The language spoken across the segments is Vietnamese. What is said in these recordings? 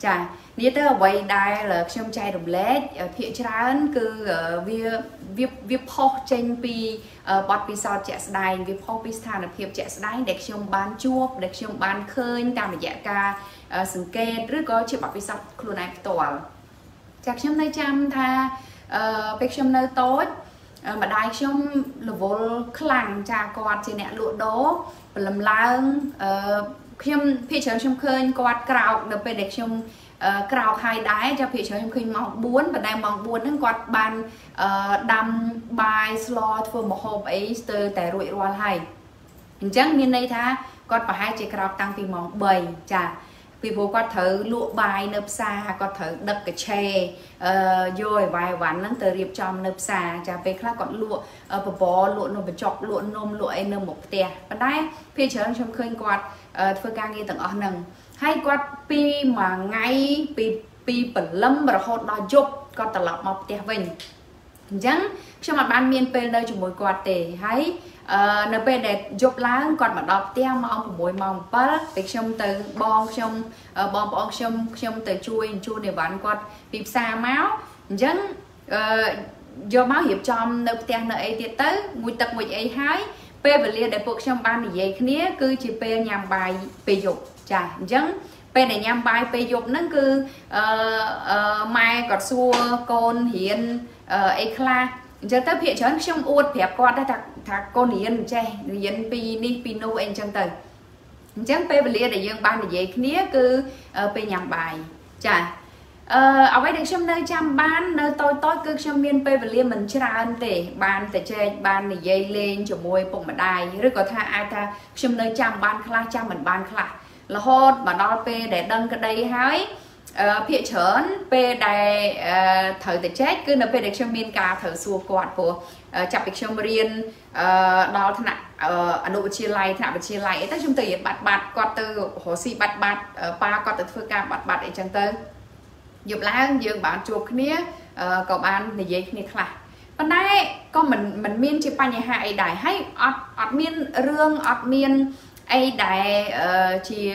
chà, nếu tới vậy đây là trong chai đồng lét hiện trán cứ việc phô trên pi bọt pi sao chè sài việc phô pi sàn là việc chè sài để trong ban chuộc để trong ban khơi tam là dạ ca sừng kê rất có chịu bọt pi sao luôn này toàn chặt trong nơi chăm tha việc trong nơi tối mà đại trong level khlang trà quạt trên nẹt lụa đố làm lang khiêm phía chợ trong khơi quạt cào được về để trong cào hai đáy cho phía chợ trong khơi mọc buồn và đang mọc buồn nên quạt bàn đâm bài slot vừa một hộp ấy từ tài ruồi loa hay chẳng như này tha quạt và hai chiếc cào tăng vì mọc bầy chả vì vô quạt thử lụa bài nấp xa quạt thử đập cái chè rồi vài ván nắng từ riệp tròn nấp xa chả về khác còn lụa bò lụa nồi chọc lụa nôm lụa em nôm một tè và đấy phía chợ trong khơi quạt thưa ca nghe tận ở nằng hay quạt pi mà ngay pi bẩn lâm và hột đòi chụp còn tận lọc mọc tè vinh chẳng cho mặt ban miên pe đây chúng mối quạt tề hay np đẹp chụp lá còn mà đọc tè mong mối mong bớt việc trong từ bom trong từ chui để bán quạt bịp xa máu chẳng do máu hiệp trong nợ tè nợ ấy tiệt tới mùi tật mùi ấy hái P và lia để buộc trong ban thì dễ khía cứ chỉ P nhằm bài P dục chả dấn P này nhằm bài P dục nó cứ mai cọt xua con hiền ấy kha giờ tới hiện chốn trong uất đẹp con đã thạc con hiền che hiền pini pino anh chân tần dấn P và lia để dương ban thì dễ khía cứ P nhằm bài chả ở đây được trong nơi chăm ban nơi tôi cứ trong miền Tây và Liên mình chưa ăn tệ ban tệ trên ban này dây lên chỗ môi bụng mặt đài rất có tha ai ta trong nơi chăm ban khla chăm mình ban khla là hôn mà đo p để đăng cái đây hái phía chớn p đài thở tệ chết cứ nộp về được trong miền cà thở xua quạt của chặt được trong miền đó thằng ở độ chia lại thằng chia lại tất trong từ bạt quạt từ hồ sĩ bạt ba quạt từ phương ca bạt để chân tới dụp lá dương bạn chuột khía cậu bạn thì dễ khía là bên đây con mình miên chỉ ba nhà hại đại hay ọt miên rương ọt miên ai đại chỉ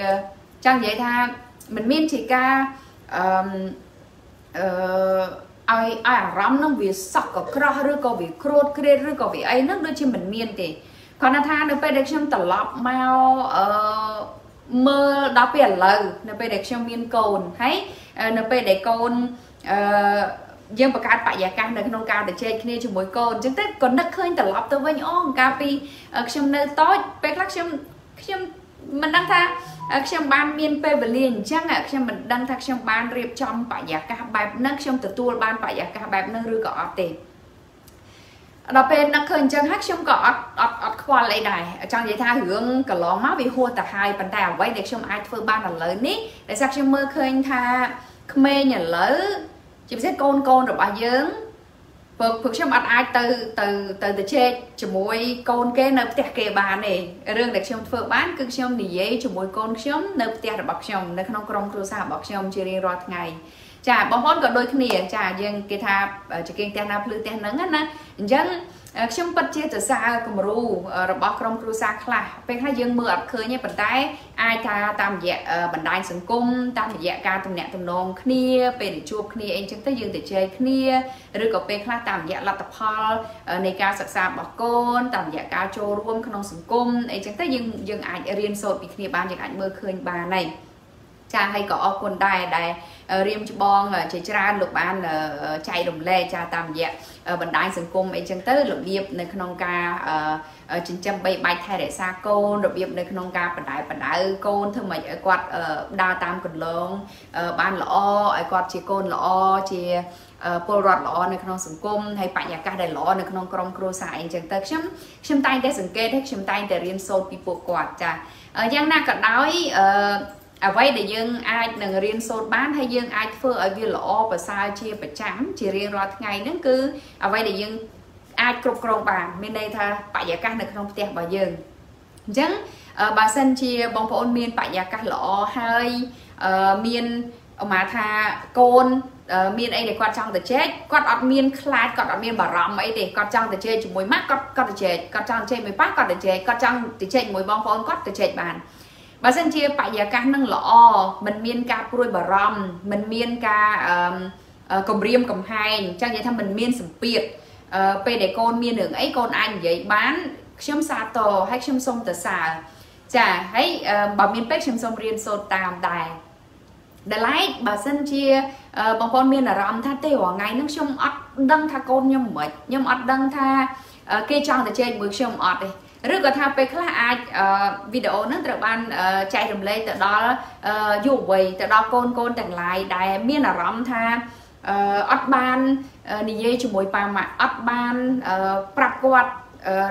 trang vậy tha mình miên chỉ ca ai rắm nó vì sọc có cro rứa có vì crốt kia rứa có vì ấy nước đôi chim mình miên thì còn là tha được phải được xem tận lọc mau mơ đó biển lờ nó phải được xem miên cồn thấy np để con dương bạc cát bạc giả cát được nông cao để chơi kia cho mỗi con chứng tích còn đất khơi từ lọc tôi với nhau capi trong nơi tối bạc lắc trong mình đang tha trong ban miền Tây và liền chắc là trong mình đang tha trong ban riệp trong bạc giả cát bạc nước trong từ tua ban bạc giả cát bạc nơi rư cỏ tiền đó bên đất khơi chân hát trong cỏ qua lại đài trong vậy tha hướng cả ló máu bị hô tạt hai bàn tàu quay để trong ai phơi ban là lớn ní để sao trong mơ khơi tha mê nhận lỡ chụp xét con rồi bà dướng vượt trong mặt ai từ trên chỉ mỗi con cái nợ tẹt kề bà này rương đặc trong phượng bán cưng trong thì dễ chỉ mỗi con sớm nợ tẹt là bọc chồng nó không còn cơ sao bọc chồng chỉ riêng rót ngày chả bóng hôn còn đôi khi nè chả riêng cái tháp chỉ riêng tẹt nắp lưới tẹt nắng á nè dân trong bật chia từ xa cùng ru rồi bọc trong cơ sao là bên hai dương mưa khơi nhé bàn tay ai ta tam dẹ bàn tay sừng cung tam dẹ ca tùng nẹt tùng nong kia bên chuột kia anh chúng ta dương từ chơi kia rồi có bên khác tạm dạ là tập hall này ca sạc xa bỏ con tạm dạ ca trô luôn không sống cung ấy chẳng tới dừng ảnh riêng sột bị khi ban những ảnh mơ khơi bà này cha hay có con đài riêng bong chế ra lục ban chạy đồng lê cha tạm dạ vận đại sống cung ấy chẳng tới lục điệp nơi không ca 977 thay để xa con được việc này không ca bản đại con thưa mày quạt đa tam cần lớn ban lọ quạt chỉ con lọ chỉ pol rọt lọ này không sừng cung hay bạn nhà ca đầy lọ này không crom cro xài chẳng tới chấm tay để sừng kê hết chấm tay để riêng sâu bị buộc quạt chả giang na cận đói à vậy để dương ai đừng riêng sốt bán hay dương ai phơi ở viên lọ và sai chia và chấm chỉ riêng rọt ngày nữa cứ à vậy để dương ai cột cột bà bên đây tha bạ giả cát được không tiệt bà dừng chẳng bà sân chia bóng phố ôn miên bãi nhà cắt lọ hai miên mà tha côn miên ấy để quạt trong từ chết quạt ở miên clad quạt ở miên bà rắm ấy để quạt trong từ chết chúng mối mắt quạt từ chết quạt trong trên mới bắt quạt từ chết quạt trong từ chết mối bóng phố quạt từ chết bàn bà sân chia bãi nhà cắt nâng lọ mình miên ca pruy bà rắm mình miên ca cầm riêng cầm hai chẳng vậy thằng mình miên sẩm biệt p để con miên đường ấy con anh vậy bán chấm sa tổ hay chấm sông tờ xà chả hãy bảo miên pet chấm sông riêng sô tàm tài để lái bà sân chia bằng con miên là rắm tha tê ở ngày nước chấm ót đăng tha con nhom mới nhom ót đăng tha cây tròn từ trên mực chấm ót đây rất là tha pet là video nước tập ban chạy đồng lê từ đó dù vậy từ đó con tặng lại đại miên là rắm tha ót ban nị cho mỗi bà mà ót ban prap quạt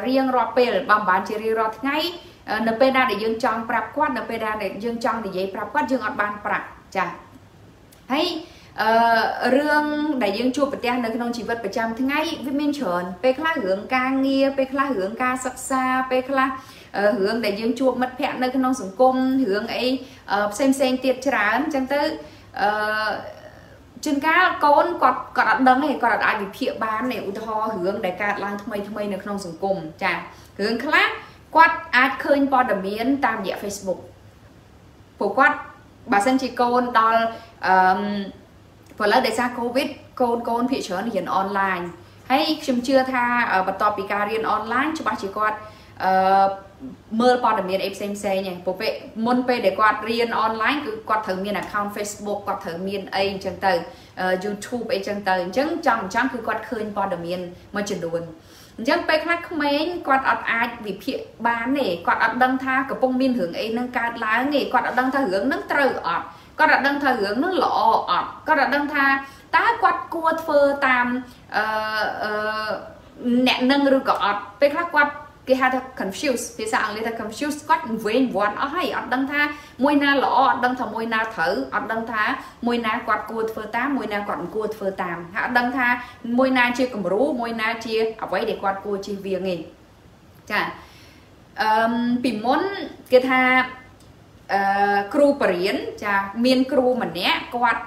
riêng rò pel bằng bán chỉ riêng rò ngay npda để dương trong prap quạt npda để dương trong thì giấy prap quạt dương ót ban prap chả hay riêng đại dương chụp vật trang nơi trong chỉ vật vật trang ngay với miên chọn pek là hướng ca nghe pek là hướng ca sắc xa pek là hướng đại dương chụp mất phẹn nơi trong sủng cung hướng ấy xem tiệt trán chẳng tới chân cá con cọt ăn đắng này cọt ăn bị phịa bán này u tho hướng đại ca lang thâm mây này không sủng cùng chả hướng khác quát ad khơi po đầm miến tam dẻ Facebook phổ quát bà sân chỉ con đo phở lỡ đại gia Covid con phịa chớ này online hay chấm chưa tha ở bật to picarian online cho ba chỉ quát mơ po đầm miến em xem nhỉ phổ vệ môn p để quạt riêng online cứ quạt thử miền account Facebook quạt thử miền ấy chẳng từ YouTube ấy chẳng từ chẳng chẳng cứ quạt khơi po đầm miền mà chuyển đồn chẳng p khác mấy quạt ở ai vì phía bán này quạt ở đăng tha của bông miền hướng ấy nâng cao lá nghề quạt ở đăng tha hướng nâng trời ọt quạt ở đăng tha hướng nâng lọ ọt quạt ở đăng tha tá quạt cua phơ tam nẹt nâng rồi ọt p khác quạt cái hai thằng confused phía sau người ta confused quát với bọn ở hay ở đăng tha môi na lọ đăng thầm môi na thử ở đăng tha môi na quạt cua phơ tám môi na quạt cua phơ tám hạ đăng tha môi na chia cầm rú môi na chia ở vậy để quạt cua chia việc nghề chả vì muốn cái tha kêu bẩn chả miên kêu mình nhé quạt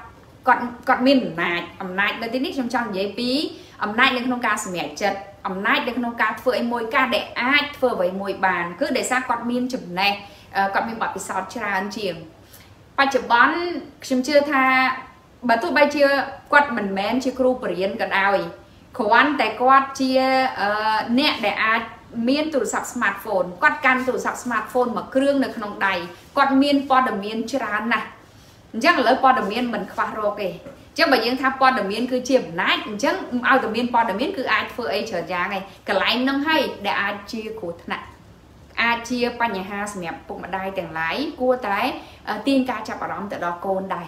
quạt miên này ẩm này đây tiếng trong trong giấy pí ẩm này lên không ca mẹ chật ẩm nát được nông ca phơi môi ca để ai phơi với môi bàn cứ để xa quạt miên chụp này quạt miên bọt bị sọt chả ăn chiềng ba chụp bón chấm chưa tha bà tôi bay chưa quạt mình men chưa kêu bẩn cả đào khoan tại quạt chia nẹt để ai miên tủ sạc smartphone quạt can tủ sạc smartphone mà kêu được nông đầy quạt miên po đầm miên chả ăn nè chắc là po đầm miên mình khoa rồi kì chứ bà những tháp qua đầm miên cứ chiếm nát chứ ao đầm miên qua đầm miên cứ ai phơi ai trở ra này cả lái nâng hay để ai chia cột nè ai chia pa nhà ha mẹ bụng mặt đai tảng lái cua tái tiên ca chập ở đó từ đó côn đài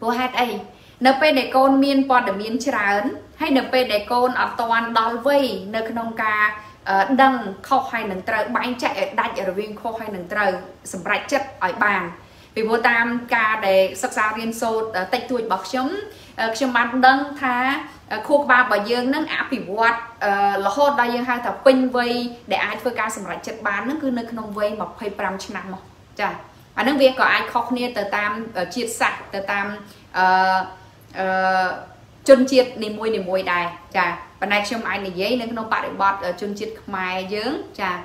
vô hát ấy np để côn miên qua đầm miên chả ấn hay np để côn ở toàn đòi vây nơi con ca đằng khâu hay nâng trời bạn chạy đặt ở viên khâu hay nâng trời sầm rạch chất ở bàn vì vô tam ca để sắc xa riêng sâu tách tuổi bọc chống bán đăng tha khúc ba bà dương nâng áp bị vọt là hốt đa dương hai thảo pinh vây để ai phơi ca sầm rạch chất bán nâng cứ nơi không vây mà phơi pram chân nằm chả à nâng việc có ai khóc nia tờ tam chiết sạch tờ tam chân chiết nề môi đài chả và này trong ai này giấy nâng không bạn để bọt chân chiết mai dương chả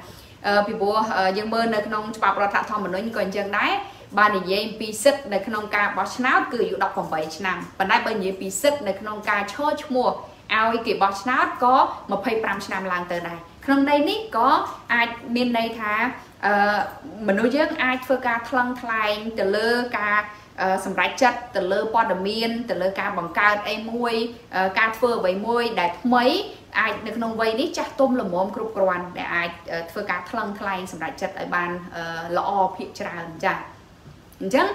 vì vô dương mơ nơi không bọc ra thả thòng mà nói như còn chân đấy bà này dễ bị sứt này không ca bó snap cứ dụ đọc khoảng 7 năm và nay bên dễ bị sứt này không ca cho mua ao cái bó snap có 25 năm làng từ này không đây ní có ai bên đây thà mình nói với ai phơi ca thăng thay từ lơ ca sầm rải chất từ lơ podamin từ lơ ca bằng ca em môi ca phơi với môi đại mấy ai được nông vây đi chắc tôm là mồm cục quan để ai phơi ca thăng thay sầm rải chất ở bàn lọ phi tràn ra chẳng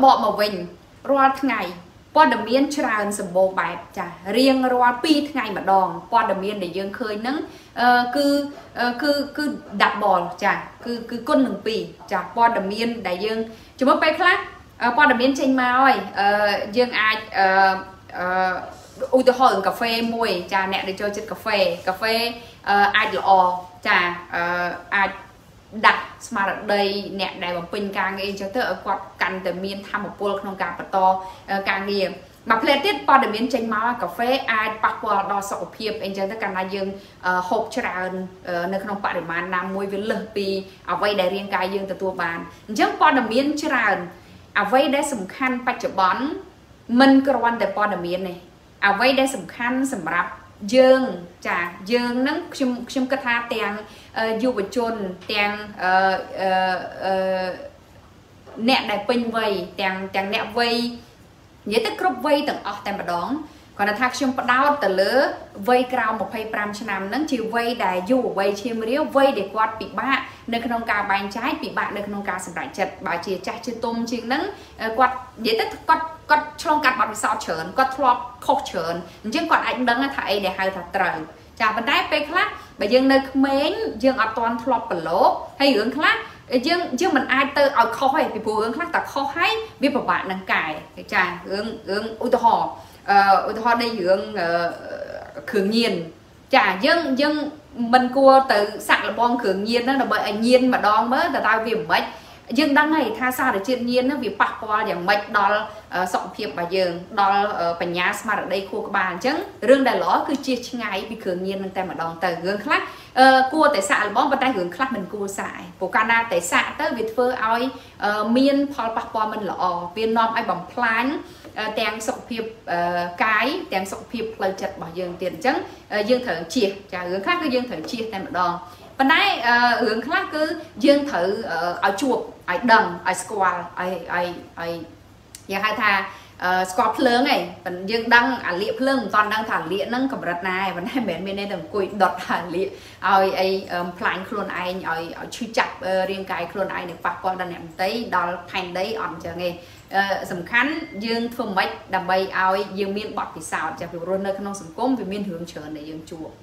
bỏ mà mình roa ngày qua đầm miên tràn sầm bồ bẹp chả riêng roa pi ngày mà đòn qua đầm miên để dương khơi nắng cứ đặt bò chả cứ côn đường pì chả qua đầm miên đại dương chúng mất bay khác qua đầm miên trên mao ơi dương ai tôi hỏi cà phê mùi chả nẹt để cho chất cà phê ai lọ chả ai đặt mà đây nẹt đại bằng pin càng nghe cho tới quạt cành từ miền tham một pol không càng bật to càng nghe mà plei tiết pha để miếng chanh máu cà phê ai bắt qua đo sọ phèp anh chơi tất cả là dương hộp cho ra nơi không phải để mà nằm môi với lơ pi ở vây đại riêng cái dương từ tua bàn trước pha để miếng cho ra ở vây đại sủng khăn bắt chở bón mình cơ quan để pha để miếng này ở vây đại sủng khăn sủng ráp dương trả dương nắng chim cất ha tiền du vật chôn tiền nẹt đại pin vây tiền tiền nẹt vây nhớ tới crop vây từng ở tại mà đón còn là thác chung bắt đầu từ lứa vây cao một phay pram cho nằm nắng chiều vây đại du vây chiêm riêu vây để quạt bị bạ nơi con cá bánh trái bị bạ nơi con cá sầm đại chật bà chia chặt trên tôm trên nắng quạt nhớ tới quạt trong cặp bằng sao chớn quạt thọp khóc chớn nhưng còn anh đứng ở thầy để hai thằng trời chả vấn đề về khác bây giờ nơi mến dương ở toàn thọp bẩn lố hay hướng khác dương mình ai tự ở khó hay bị phù hướng khác ta khó hay biết bảo bạn đang cài cái trà hướng ô tô đây hướng khử nhiên chả dương mình cua từ sạc là bom khử nhiên đó là bởi nhiên mà đo mới là tao vì mấy dương đang ngày tha xa để chuyện nhiên nó vì bạc qua để mạch đó sọng thiệp bà dương đó bà nhà mà ở đây khu bàn chứ rương đài ló cứ chia ngay vì khử nhiên tay mà đòn từ hướng khác cua tại xã bó vào tay hướng khác mình cua xài của Canada tại xã tới Việt Phơ oi miên Paul bạc qua mình lọ Việt Nam ai bằng plan tèng sọng thiệp cái tèng sọng thiệp lời chật bảo dương tiền chứ dương thử chia trả hướng khác cứ dương thử chia tay mà đòn bên đấy hướng khác cứ dương thử ở chuộc ở đầm ở square ở nhà hai thà square lớn này vẫn dương đăng ở liệp lớn toàn đang thả liệp nâng cầm rật này vẫn hai bên bên đây đồng cùi đọt thả liệp ai plan luôn ai ở truy chặt riêng cái luôn ai được phát qua đàn em tây đó thành đấy ổn chờ nghe sầm khán dương phương bách đầm bay ai dương miên bọt thì sao chả phải luôn nơi không sầm cốm vì miên hướng chờ để dương chuộc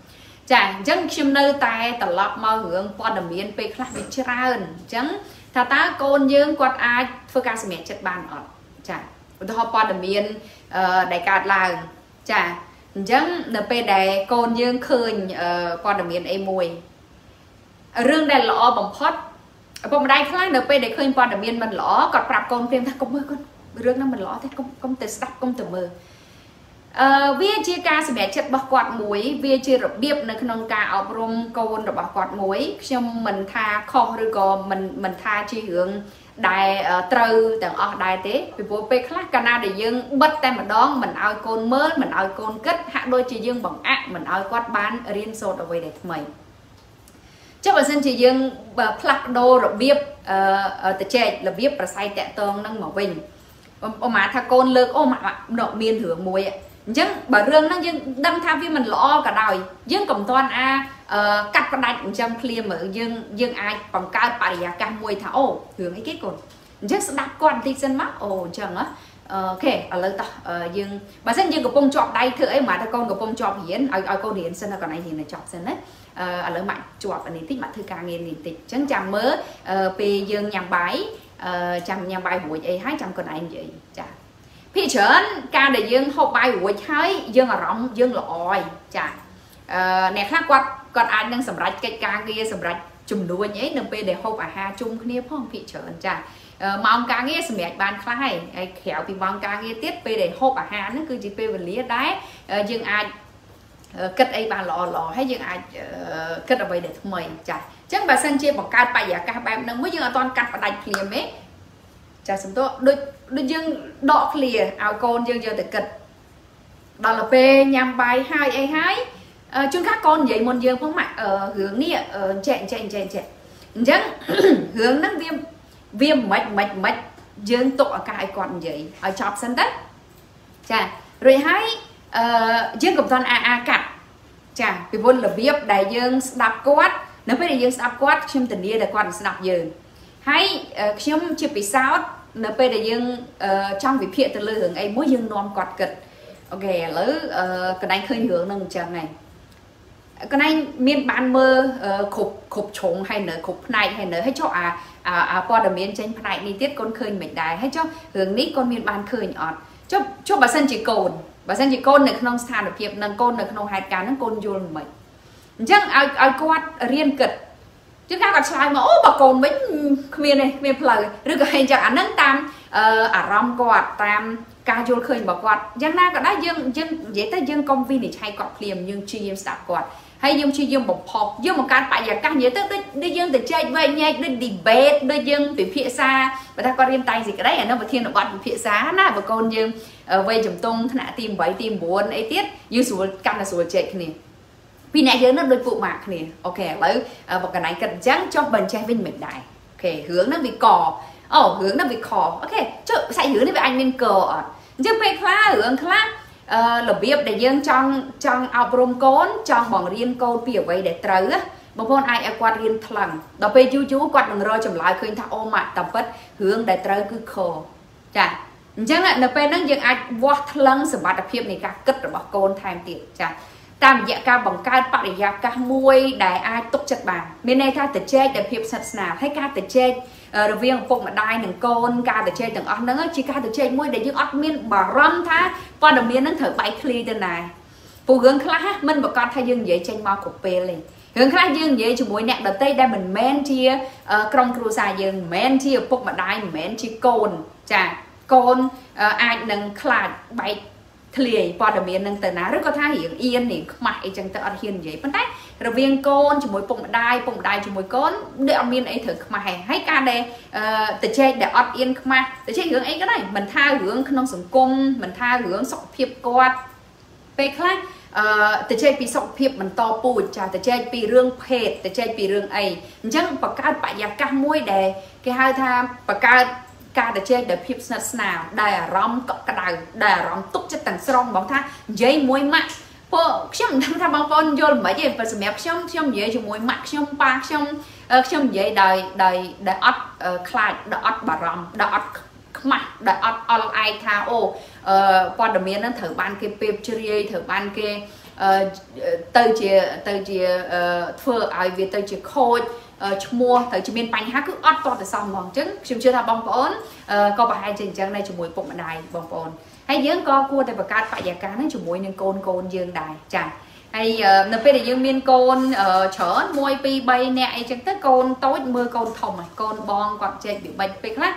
chả chẳng chim nơi tay tận lọt mơ hướng qua đầm miên pe khác bị chia ra hơn chẳng thà ta côn dương quạt ai phơi ca mẹ chất bàn ở chả họ qua đầm miên đại cát là chả chẳng np đại côn dương khơi qua đầm miên em mùi riêng đại lọ bằng phốt bằng đại khác np đại khơi qua đầm miên mình lọ còn prap côn phim ta cũng mơ con riêng nó mình lọ thế cũng từ sắc cũng từ mơ vía chia ca sẽ mẹ chất bọc quạt muối vía chia rập biếp nơi con cá ở brom côn rồi bọc quạt muối xong mình tha kho rồi còn mình tha chi hướng đại trừ tầng ở đại tế vì bố pe khác Canada để dương bất tay mà đón mình ao côn mới mình ao côn kết hạ đôi chị dương bằng ác mình ao quạt bán riêng sốt ở về để mày chắc là xin chị dương và plak đô rồi biếp ở tệ chệ là biếp và say tẹt tông nâng màu bình ôm mà tha côn lơ ôm mà nọ miên hưởng muối nhưng bà rương nó nhưng đâm tha với mình lo cả đời nhưng cầm toàn a cắt con đạch trong clear mở nhưng ai bằng cao bà già ca mùi thả ổ hướng ấy kết cột chắc sẽ đặt con tí dân mắc ồ chẳng á kể ở lời tỏ nhưng bà dân nhưng của bông chọp đây thử ấy mà ta con của bông chọp hiến ở cô hiến sân là còn này thì là chọp sân đấy ở lời mạnh chọp và tích mặt thư ca nghe nhìn tịch chẳng chàng mớ về dương nhàng bái chàng nhàng bài hồi ấy hai chàng còn anh vậy chả phía trên ca để dương hộp bài của thấy dương là rộng dương lòi chả nè khác quạt còn ai đang sầm rạch cái ca kia sầm rạch chùm đuôi nhé nâng để hộp à ha chung kia phong thị trường chả mong ca nghe sầm mẹ ban khá hay khéo thì mong ca nghe tiếp về để hộp à ha nó cứ chỉ về vật lý đấy dương ai cất ấy bà lò hay dương ai cất ở đây để thằng mày chả chắc bà sang chia bỏ ca bài giả ca bạn đang mới dương toàn cắt và đạch liền ấy chả sầm to đôi dương đọt lìa áo con dương giờ thật kịch đó là p nhằm bài hai a hai chúng khác con vậy một dương không mạnh ở hướng đi chạy chẳng hướng nắng viêm mạch dương tụ cái còn vậy ở chọc sân đất chà rồi hai dương cầm toàn a cả chà vì vốn là viêm đại dương đạp quát nếu với đại dương đạp quát chim tình yêu là còn đạp dương hay chim chụp bị sao np để dương trong việc hiện từ lư hướng ấy mỗi dương non quạt kịch ok lỡ còn anh khơi hướng nâng chàng này còn anh miền ban mơ khục trống hay nở khục này hay nở hết cho qua đầm miền trên này đi tiết con khơi mình đài hết cho hướng nít con miền ban khơi nhọt cho bà sân chỉ cồn này không xa được hiệp nâng côn được không hai cá nâng côn vô mình chắc ai quạt riêng kịch Chứ các bạn xài mẫu bà còn với miền này, miền phở rồi cái hình chẳng ảnh nâng tam ở rong quạt tam ca vô khơi bà quạt dân na cả đã dân dễ tới dân công viên để chạy quạt liềm nhưng chuyên em sạc quạt hay dân chuyên dân bọc hộp dân một cái bài các nhớ tới đây dân để chơi vậy nhạc để debate đây dân về phía xa và ta có riêng tay gì cái đấy nó phải thiên động vật phía xa na bà con dân về chấm tung thằng nãy tìm bảy tìm buồn ấy tiết như số căn là số chạy này vì nãy giờ nó đôi phụ mạc này ok lấy một cái này cần trắng cho bần che bên mình đại ok hướng nó bị cò ồ hướng nó bị cò ok chứ sẽ hướng nó bị anh bên cờ à chứ phải khóa hướng khác lập biệp để dương trong trong ao brom côn trong bằng riêng câu biểu vậy để trớ một con ai quạt riêng thằng đó về chú quạt bằng rồi chậm lại khuyên thao ôm mặt tập bất hướng để trớ cứ khổ chả chẳng hạn là về nó dương ai quạt thằng sự bạt biệp này cả cất rồi bảo côn tham tiền chả tam dạ ca bằng ca bạc để dạ ca muôi đại ai tốt chặt bàn bên này ca từ che để hiệp sạch nào hay ca từ che rồi viên phục mà đai đừng con ca từ che đừng ăn nữa chỉ ca từ che muôi để những ăn miên bà râm tha qua đồng miên nó thở bảy kli tên này phụ hướng khác mình một con thay dương dễ tranh mau cục pê lên hướng khác dương dễ chỉ muôi nẹt đầu tây đây mình men chia trong cua xài dương men chia phục mà đai men chia cồn chà cồn ai đừng khạt bảy thề qua đầm miền nâng tờ ná rất có tha hiển yên thì mãi chẳng tờ ăn hiền vậy phân tách rồi viên côn chỉ mỗi bụng đai chỉ mỗi côn để ăn miền ấy thử mày hãy ca đây từ trên để ăn yên mà từ trên hướng ấy cái này mình tha hướng không sống cung mình tha hướng sọc phiệp quạt về khác từ trên bị sọc phiệp mình to bùi trà từ trên bị rương phệt từ trên bị rương ấy chẳng bậc cao bạc già cao môi đề cái hai tham bậc cao ca để chơi để phim nào đài rong cọc cả đài đài rong túc cho tầng song bóng tha dây muối mặn po xem tha bóng con vô mấy gì phải xem xem xem dây cho muối mặn xem pa xem xem dây đài đài đài ớt khai đài ớt bà rong đài ớt mặn đài ớt online tha ô qua đồng miền nó thử ban kia pep chơi thử ban kia tới chia phơi ai về tới chia khôi mua tới chỉ miền bánh há cứ ót to từ xong mỏng trứng chim chưa thà bong bón co bà hai trình trắng này chùm muối bụng mà đài bong bón hay dưỡng co cua tại bà cá tại nhà cá nó chùm muối nên côn dương đài chả hay nấp về để dương miên côn chở muối pi bay nẹt chẳng tới côn tối mưa côn thòng này côn bong quạt chạy bị bệnh bệnh lắm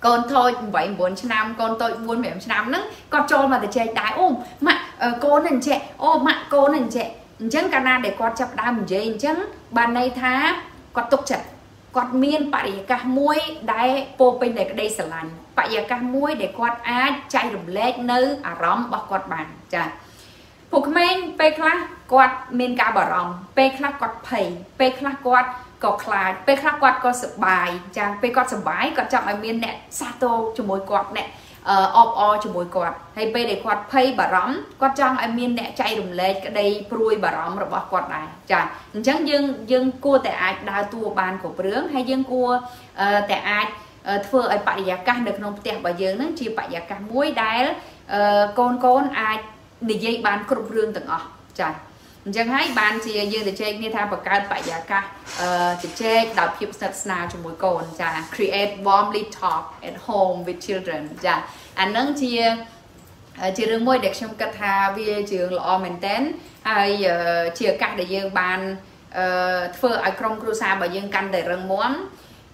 con thôi vậy muốn năm con tôi muốn mẹ năm nữa con cho mà để chơi tái ôm mà cô nên trẻ ôm mà cô nên trẻ chẳng cana để con chập đam dây chẳng bàn này thá con tục chặt con miên tại cả muối đáy pô bên này cái đây sờ lành tại cả muối để con á chạy đầm lét nơi à róm bọc con bàn chả phục men pe khla con miên cá bờ róm pe khla con thầy pe khla con có khá bê khá quạt có sập bài chàng bê quạt sập bài có chạm ở miền nè sato cho mối quạt nè ọp o cho mối quạt hay bê để quạt phay bà rắm quạt chàng ở miền nè chạy đùng lệ cái đây pruy bà rắm rồi bỏ quạt này chàng chẳng dưng cua tại ai đa tua bàn của bướng hay dưng cua tại ai thưa ai bại giá cả được nông tiền bà dưng nó chỉ bại giá cả muối đáy con ai để dây bàn cột rương từng chàng chẳng hãy ban chia dương để chơi nghe tham và các bạn giá cả để chơi đọc hiệp sạch nào cho mỗi con chả create warmly talk at home with children chả anh nâng chia đường môi đẹp trong cách hà về trường lọ mình tên hay chia các để dương ban phở ở trong cruza bởi dương căn để rừng muốn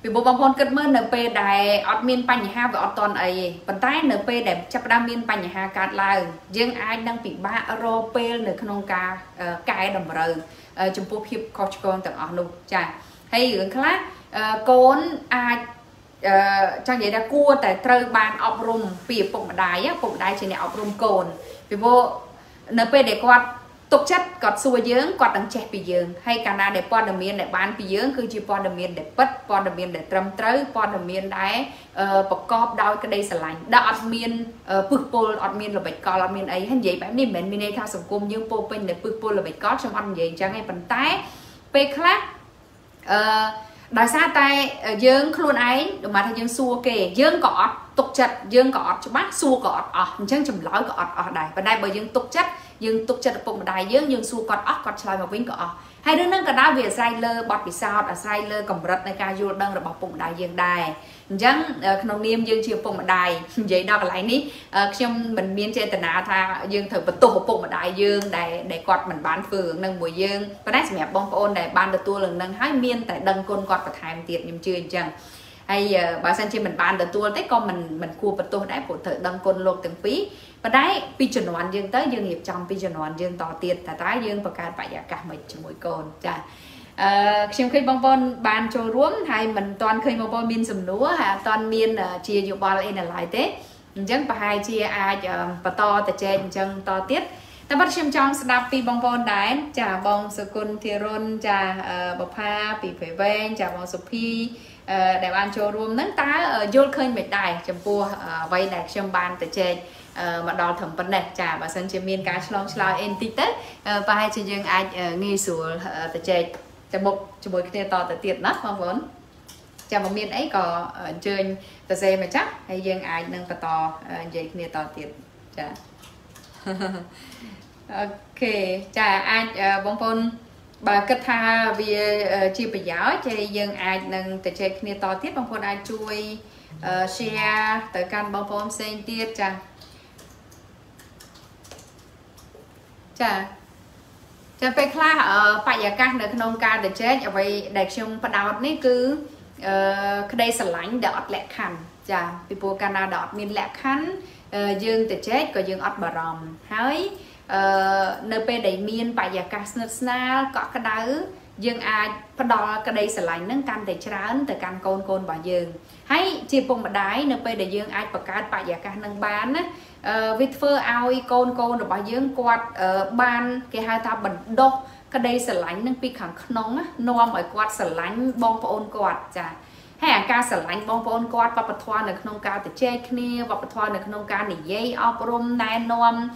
vì bộ bóng con kết mơ np đài ọt miên bánh nhà ha và ọt toàn ấy phần tay np đẹp chấp đam miên bánh nhà ha cát là riêng ai đang bị ba euro p nửa khung ca cái đồng rờ chụp bộ hiệp coach con tặng ọt luôn chả hay hướng khác con ai cho vậy đã cua tại trời bàn ọp rùm vì bụng đài trên này ọp rùm cồn vì bộ np để quạt tục chất cọt xua dưỡng quạt đằng chẹp bị dưỡng hay cana để qua đầm miên để bán bị dưỡng cứ chỉ qua đầm miên để bất qua đầm miên để trầm tới qua đầm miên đáy bọc cọp đau cái đây sờ lạnh đọt miên bực bội đọt miên là bạch cọp đọt miên ấy hành vậy bạn đi mình miên này thao sủng cung dương bô pin để bực bội là bạch cọp trong ăn vậy chẳng ai bận tái pe khác đài xa tay dưỡng luôn ấy mà thay dưỡng xua kề dưỡng cọt tục chất dưỡng cọt cho bác xua cọt chẳng chầm lõi cọt ở đây và đây bởi dưỡng tục chất dương tục chặt bụng đại dương dương su cọt óc cọt trời mà vĩnh cọ hai đứa nâng cả đá về sai lơ bọt vì sao đã sai lơ cầm rớt này ca du đang là bọc bụng đại dương đài chẳng không niêm dương chiều bụng đại vậy đó lại ní trong mình miên trên tận á tha dương thử vật tổ bụng đại dương để cọt mình bán phường nâng mùi dương và nãy mẹ bông ôn để ban được tua lần nâng hai miên tại đằng côn cọt và thải tiệt nhầm chưa chẳng hay bà sang trên mình bán được tua tới con mình cua vật tổ đáy của thử đằng côn lột từng phí và đấy pi chuẩn hoàn dương tới dương hiệp trong pi chuẩn hoàn dương tỏ tiền thả tái dương và cả phải giả cả mình cho mỗi cồn chả xem khi bong bong bàn cho ruộng hay mình toàn khi bong bong miên sầm lúa ha toàn miên chia nhiều bò lại là lại tết chẳng và hai chia ai và to tại trên chân to tiết ta bắt xem trong snap pi bong bong đấy chả bong sơ côn thiron chả bọc ha pi phải ven chả bong sơ pi để bàn cho ruộng nắng tá vô khơi mệt đài chầm pua vay đài xem bàn tại trên mà đo thẩm vấn này trả bà sân chế miên cá long slide em tí tết và hai chị dương ai nghi sủa tại chơi tại một cho buổi kia to tại tiệt nát mong muốn chào một miên ấy có chơi tại xe mà chắc hay dương ai nâng và to dây kia to tiệt chả ok chả ai bông phun bà kết tha vì chia bài giáo chơi dương ai nâng tại chơi kia to tiếp bông phun ai chui share tới căn bông phun xem tiếp chả chà chà phải khá phải giả các nơi nông ca để chết ở vậy để chung bắt đầu này cứ đây sẵn lãnh đọt lẹ khăn chà people Canada mình lẹ khăn dương để chết có dương ọt bà rồng hỡi nơi bên đấy miền phải giả các nơi xa có cái đá dương ai bắt đầu cái đây sẵn lãnh nâng can để trán từ căn côn bà dương hãy chỉ bông bà đáy nơi bên để dương ai bà cát phải giả các nâng bán á vịt phơ ai côn được bao dương quạt ban cái hai ta bẩn đốt cái đây sờ lánh nâng pi khẳng nóng nôm ở quạt sờ lánh bong phôn quạt chả hay ca sờ lánh bong phôn quạt và bật thoa được nông ca từ che kia và bật thoa được nông ca để dây oprom nai nôm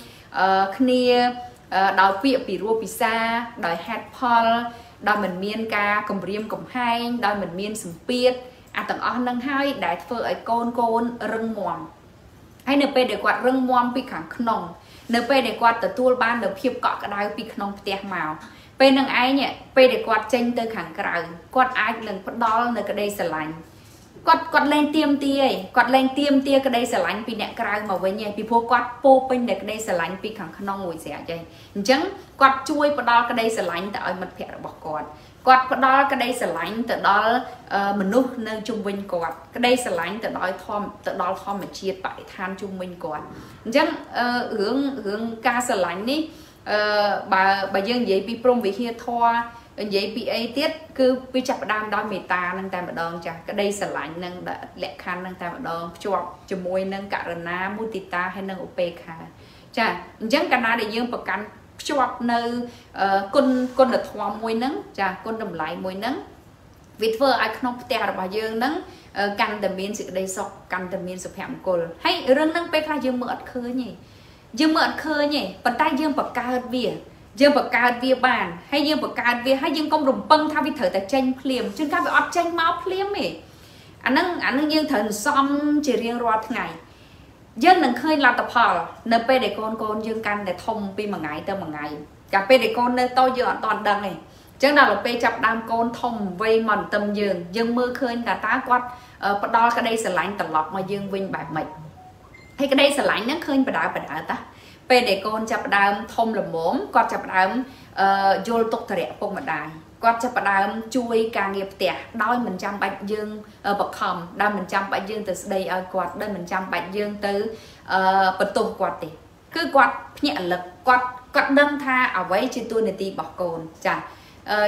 kia đào pịa pì rùa pì xa đòi headphone đòi mình miên ca cầm riêng cầm hai đòi mình miên sừng piết à tầng on nâng hai đại phơ ở côn rừng mòn hay nợ để quạt rừng muom bị khẳng nồng nợ để quạt từ tua ban nợ hiệp cọ cái đai bị nồng tẹt màu pe nâng ai nhỉ pe để quạt tranh từ khẳng cào quạt ai lần quạt đó nợ cái đây sờ lạnh quạt lên tiêm tia quạt lên tiêm tia cái đây sờ lạnh bị nẹt cào màu với nhỉ bị phô quạt phô bên để cái đây sờ lạnh bị khẳng nồng ngồi rẻ vậy chẳng quạt chui quạt đó cái đây sờ lạnh tại mặt phe bọc quạt quạt đó cái đây sờ lạnh từ đó mình núp nơi trung bình quạt cái đây sờ lạnh từ đó thom mà chia tại than trung bình quạt chẳng hướng ca sờ lạnh đi bà dân dễ bị prong bị hia thoa dễ bị ấy tiết cứ bị chập đam đôi mì ta nâng tay mà đòn chả cái đây sờ lạnh nâng lẹ khăn nâng tay mà đòn cho môi nâng cả rần na mu tì ta hay nâng op khà chả chẳng cả na để dương bậc căn chọc nơi con đợt hoa môi nắng chà con đầm lại môi nắng vịt vợ ai không thể ở bà dương nắng căn đầm miên sự đây sọc căn đầm miên sụp hẻm cồn hay rừng nắng bê khai dương mượt khơi nhỉ dương mượt khơi nhỉ bật tay dương bật cao hơn vỉa dương bật cao hơn vỉa bàn hay dương bật cao hơn vỉa hay dương công rùng băng thao vịt thở tại tranh liềm trên cao bị ọt tranh máu liềm nhỉ anh nâng dương thần xong chỉ riêng rọt ngày dân nâng khơi là tập hợp nơi pe để con dương căn để thông pi mà ngày tới mà ngày cả pe để con nơi tôi dựa toàn đằng này chẳng nào là pe chập đam con thông vây mòn tâm dương mưa khơi cả tá quát bắt đo cái đây sờ lạnh tận lọc mà dương vinh bạc mệt hay cái đây sờ lạnh nó khơi bà đá ta pe để con chập đam thông là mồm quát chập đam vô tục thề phong mặt đài quát chập đam chui ca nghiệp tẻ đôi mình trăm bạch dương bậc hầm đôi mình trăm bạch dương từ đây quạt đôi mình trăm bạch dương từ bật tụt quạt thì cứ quạt nhẹ lực quạt đâm tha ở với trên tuần để ti bọc cồn chả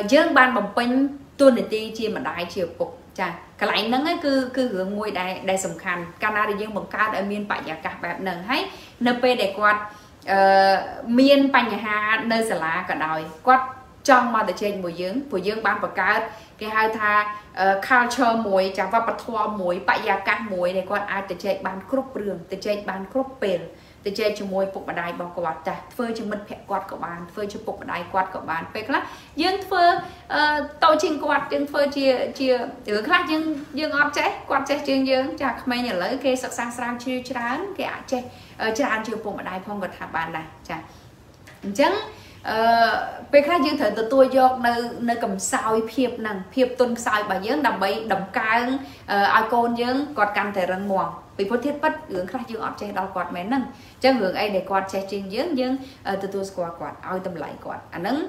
dương ban bồng pin tuần để ti chia mà đại chiều cục chả cái lại nắng ấy cứ hướng ngôi đại sầm khăn Canada dương bậc cao đại miền bảy giả cả bạn nâng hay np để quạt miền bảy nhà nơi sả lá cả đòi quạt trong mà để trên mùi dương bán bậc cao cái hai tha culture mùi chả và bật thoa mùi bảy giả cả mùi để quạt ai để trên bán cướp đường để trên bán cướp bền từ chơi cho môi phục đài bao quạt ta phơi cho mình phẹt quạt của bạn phơi cho phục đài quạt của bạn phơi khác dương phơi tàu chinh quạt dương phơi chia thứ khác dương ọt chế quạt chế dương dương chả mấy nhà lấy cái sắc sang sang chiêu chán cái ạ chế chán chiêu phục đài phong vật hạ bàn này chả chẳng về khai dương thời từ tôi do nơi cầm sao hiệp năng hiệp tôn sai bà dương đầm bấy đầm ca icon dương cọt cam thể răng mòn vì phốt thiết bất hướng khai dương ọt che đau cọt mén năng chẳng hướng ai để cọt che trên dương dương từ tôi qua cọt ao tâm lại cọt anh ứng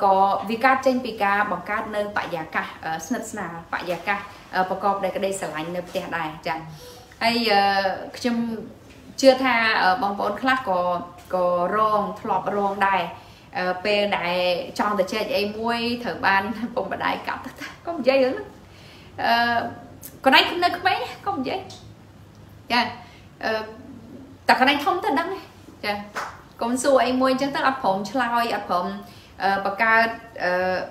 có vi ca trên vi ca bằng ca nơi tại già ca snap snap tại già ca và cọp đây cái đây sờ lạnh nơi tè đài chẳng ai trong chưa tha bằng vốn khác có rong thọp rong đài về đại trong thời chơi em muối thời ban cùng đại cảm có một giây nữa còn anh không nơi không mấy có một giây tại còn anh không tới đắng này còn xua em muối chẳng tới ập hồn bà ca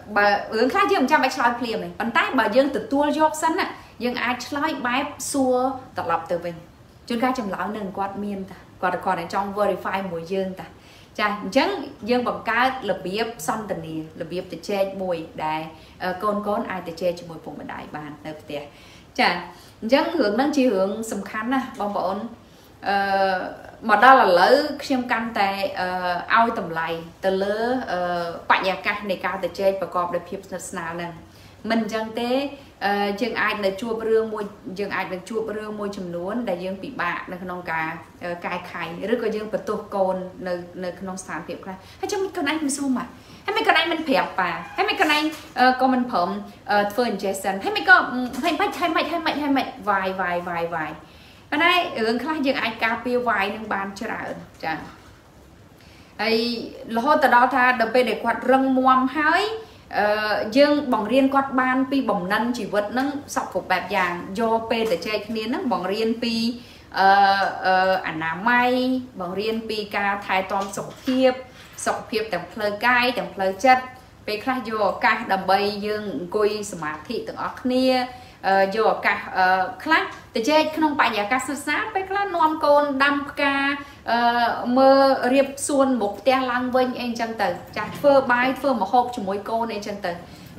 bà ứng khác dương trăm bạch soi phim này bàn tay bà dương từ tua giọt sẵn ạ dương ai soi bái xua tập lọc từ mình chúng ta trong lão nâng quạt miên ta còn ở trong verify mùi dương ta chẳng dương bằng cá lập biếp xong tình này lập biếp để che mùi đại con ai để che cho mùi vùng đại bàn lập tiệt chả chẳng hướng năng chi hướng sầm khán à bọn mà đó là lỡ xem căn tại ao tầm lại từ lỡ bạn nhà ca này ca để che và cọp để biếp nào nè mình chẳng thế dương ai là chua bơm môi dương ai là chua bơm môi chầm nón đại dương bị bạ là con cá cài khay rất coi dương bật tổ cồn là con sàn tiệm ra hay cho mình con anh mình zoom mà hay mấy con anh mình phèo bà hay mấy con anh con mình phồng phơi Jason hay mấy con hay mày vài cái này ứng khai dương ai cà phê vài nhưng bàn chưa ra chả ấy lo từ đó tha đập bê để quạt răng muam hái dương bỏng riêng quạt ban pi bỏng năn chỉ vật nâng sọc phục bẹp vàng do p để che nên nâng bỏng riêng pi ảnh ná may bỏng riêng pi ca thái toàn sọc hiệp tầm phơi cay tầm phơi chất về khai do ca đầm bay dương cùi smart thị tượng óc nia do ca khác để che không phải nhà ca sơ sát về khác non côn đâm ca mơ riệp xuân một tia lang vinh anh chân tử chặt phơ bài phơ một hộp cho mỗi cô này chân tử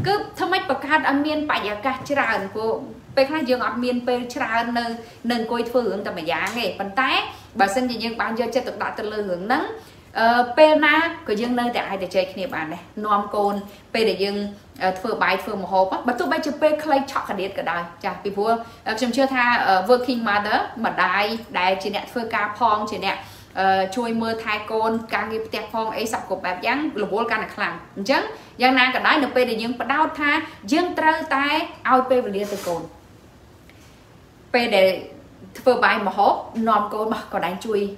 cứ thâm mách bậc hát âm miên phải giá cả chả ẩn của bê khai dương âm miên bê chả nơi nâng côi phơ hướng tầm giá nghề bàn tay bà sinh thì dương bán giờ chơi tục đại từ lơ hướng nắng bê na của dương nơi tại ai để chơi khnề bàn này non côn bê để dương phơ bài phơ một hộp bắt tôi bay chơi bê clay chọn cả điện cả đời chả vì vua trong chưa tha working mother mà đại chỉ nẹt phơ ca phong chỉ nẹt chui mưa thai con càng nghiệp tẹp phong ấy sọc cột bẹp dáng lục vô can là khẳng chứ giang na cả đấy nộp pe để dương bắt đau tha dương trơ tay ao pe về liền từ cồn pe để vừa bài mà hốt nòm cồn mà còn đánh chui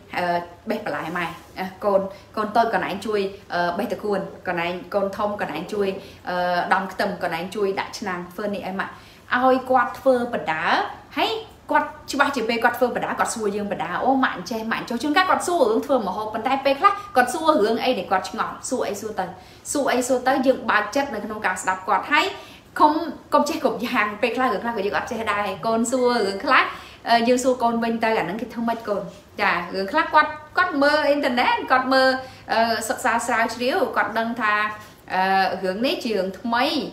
bẹp lại mày cồn tôi còn đánh chui bẹp từ cồn còn đánh cồn thông còn đánh chui đong tầm còn đánh chui đại chân nàng phơi này em ạ ao quạt phơ bật đá hay quạt chứ ba chỉ pe quạt phơ bả đá quạt xua dương bả đá ô mạn che mạn cho chúng các quạt xua hướng thường mà hộp bàn tay pe khác quạt xua hướng ấy để quạt ngọn xua ấy xua tới dương ba chất này không cả đạp quạt hay không che cục hàng pe khác hướng khác của dương quạt che đai con xua hướng khác dương xua con bên tay cả những cái thông mạch cồn chả hướng khác quạt mơ internet quạt mơ sạc sao chiếu quạt đăng tha hướng nấy trường mấy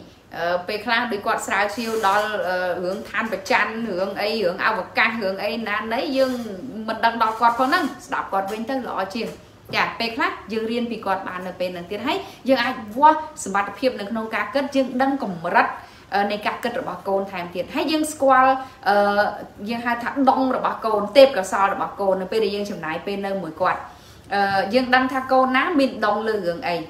về khác bị quạt sao siêu đó hướng than và chăn hướng ao và ca hướng ấy nan đấy dương mình đang đọc quạt phong năng đọc quạt bên tới lọ chiên chả về khác dương riêng bị quạt bàn là bên là tiền hay dương ai vua sự bạt hiệp là không cá cất dương đang cùng rất này cá cất là bà con thèm tiền hay dương squall dương hai thằng đông là bà con tép cả so là bà con bên đây dương chừng này bên nơi mùi quạt dương đang tha cô ná mình đông lư hướng ấy